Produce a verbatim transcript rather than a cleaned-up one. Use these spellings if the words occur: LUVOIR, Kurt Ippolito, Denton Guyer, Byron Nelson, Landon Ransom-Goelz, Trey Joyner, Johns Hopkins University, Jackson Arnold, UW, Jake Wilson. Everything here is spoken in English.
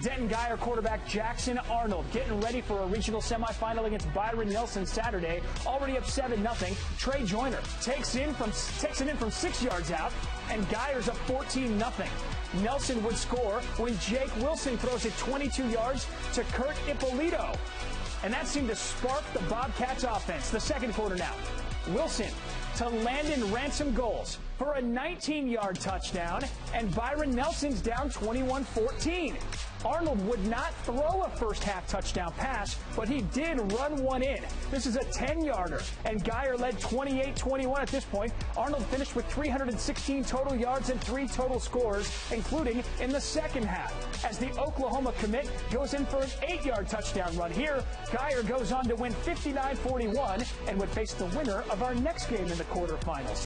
Denton Guyer quarterback Jackson Arnold getting ready for a regional semifinal against Byron Nelson Saturday. Already up seven nothing. Trey Joyner takes in from takes it in from six yards out, and Guyer's up fourteen nothing. Nelson would score when Jake Wilson throws it twenty-two yards to Kurt Ippolito. And that seemed to spark the Bobcats offense. The second quarter now. Wilson to Landon Ransom-Goelz for a nineteen yard touchdown, and Byron Nelson's down twenty-one fourteen. Arnold would not throw a first-half touchdown pass, but he did run one in. This is a ten yarder, and Guyer led twenty-eight twenty-one at this point. Arnold finished with three hundred sixteen total yards and three total scores, including in the second half. As the Oklahoma commit goes in for an eight yard touchdown run here, Guyer goes on to win fifty-nine forty-one and would face the winner of our next game in the quarterfinals.